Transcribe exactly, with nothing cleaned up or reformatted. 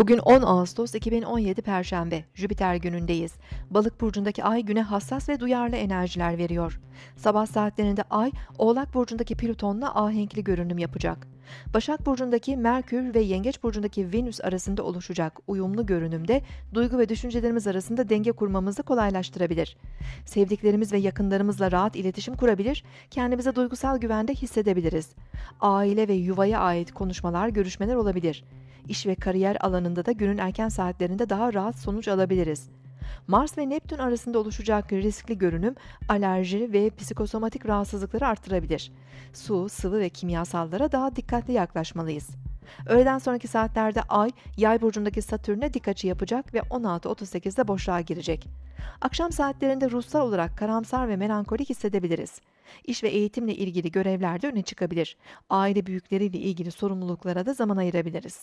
Bugün on Ağustos iki bin on yedi Perşembe, Jüpiter günündeyiz. Balık burcundaki ay güne hassas ve duyarlı enerjiler veriyor. Sabah saatlerinde ay, Oğlak burcundaki Plüton'la ahenkli görünüm yapacak. Başak burcundaki Merkür ve Yengeç burcundaki Venüs arasında oluşacak uyumlu görünümde duygu ve düşüncelerimiz arasında denge kurmamızı kolaylaştırabilir. Sevdiklerimiz ve yakınlarımızla rahat iletişim kurabilir, kendimize duygusal güvende hissedebiliriz. Aile ve yuvaya ait konuşmalar, görüşmeler olabilir. İş ve kariyer alanında da günün erken saatlerinde daha rahat sonuç alabiliriz. Mars ve Neptün arasında oluşacak riskli görünüm, alerji ve psikosomatik rahatsızlıkları artırabilir. Su, sıvı ve kimyasallara daha dikkatli yaklaşmalıyız. Öğleden sonraki saatlerde Ay, Yay burcundaki Satürn'e dik açı yapacak ve on altı otuz sekizde boşluğa girecek. Akşam saatlerinde ruhsal olarak karamsar ve melankolik hissedebiliriz. İş ve eğitimle ilgili görevlerde öne çıkabilir. Aile büyükleriyle ilgili sorumluluklara da zaman ayırabiliriz.